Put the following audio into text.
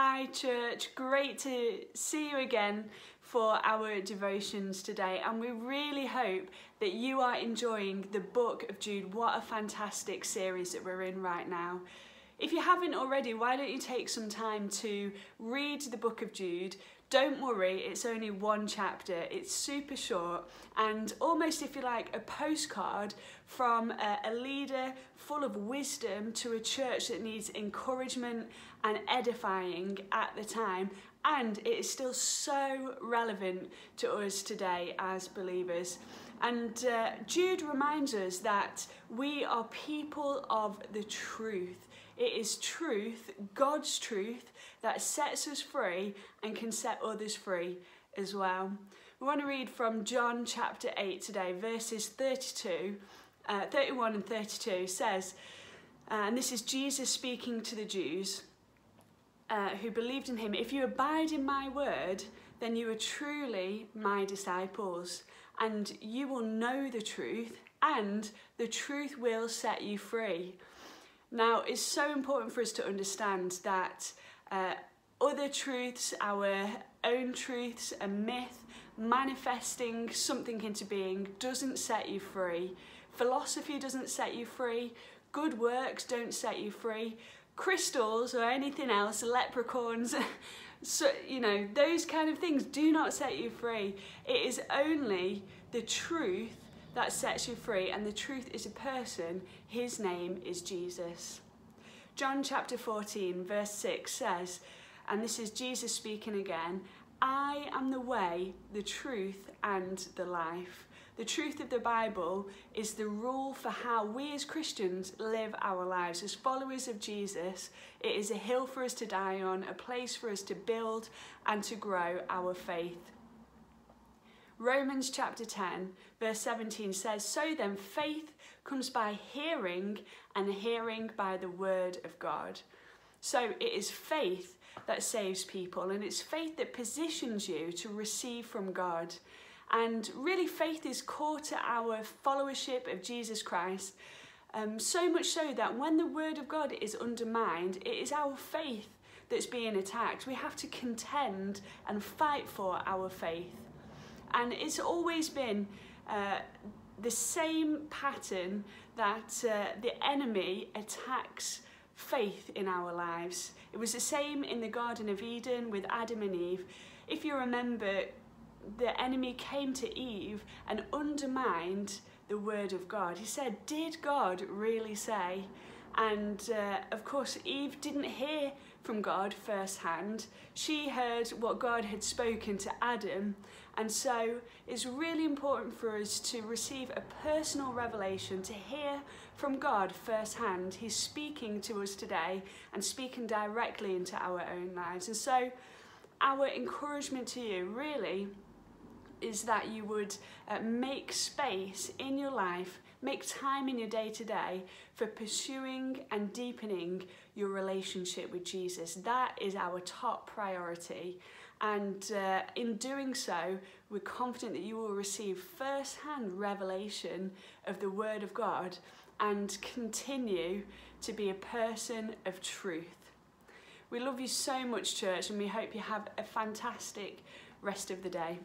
Hi church, great to see you again for our devotions today, and we really hope that you are enjoying the book of Jude. What a fantastic series that we're in right now. If you haven't already, why don't you take some time to read the book of Jude? Don't worry, it's only one chapter, it's super short, and almost, if you like, a postcard from a leader full of wisdom to a church that needs encouragement and edifying at the time, and it is still so relevant to us today as believers. And Jude reminds us that we are people of the truth. It is truth, God's truth, that sets us free and can set others free as well. We want to read from John chapter 8 today, verses 31 and 32 says, and this is Jesus speaking to the Jews who believed in him, "If you abide in my word, then you are truly my disciples, and you will know the truth, and the truth will set you free." Now, it's so important for us to understand that other truths, our own truths, a myth, manifesting something into being doesn't set you free. Philosophy doesn't set you free. Good works don't set you free. Crystals or anything else, leprechauns, so, you know, those kind of things do not set you free. It is only the truth that sets you free, and the truth is a person. His name is Jesus. John chapter 14 verse 6 says, and this is Jesus speaking again, "I am the way, the truth and the life." The truth of the Bible is the rule for how we as Christians live our lives. As followers of Jesus, it is a hill for us to die on, a place for us to build and to grow our faith. Romans chapter 10 verse 17 says, "So then faith comes by hearing, and hearing by the word of God." So it is faith that saves people, and it's faith that positions you to receive from God. And really, faith is core to our followership of Jesus Christ, so much so that when the word of God is undermined, it is our faith that's being attacked. We have to contend and fight for our faith. And it's always been the same pattern that the enemy attacks faith in our lives. It was the same in the Garden of Eden with Adam and Eve. If you remember, the enemy came to Eve and undermined the word of God. He said, "Did God really say?" And of course, Eve didn't hear from God firsthand. She heard what God had spoken to Adam. And so it's really important for us to receive a personal revelation, to hear from God firsthand. He's speaking to us today and speaking directly into our own lives. And so our encouragement to you really is that you would make space in your life, make time in your day-to-day for pursuing and deepening your relationship with Jesus. That is our top priority, and in doing so, we're confident that you will receive first-hand revelation of the Word of God and continue to be a person of truth. We love you so much, church, and we hope you have a fantastic rest of the day.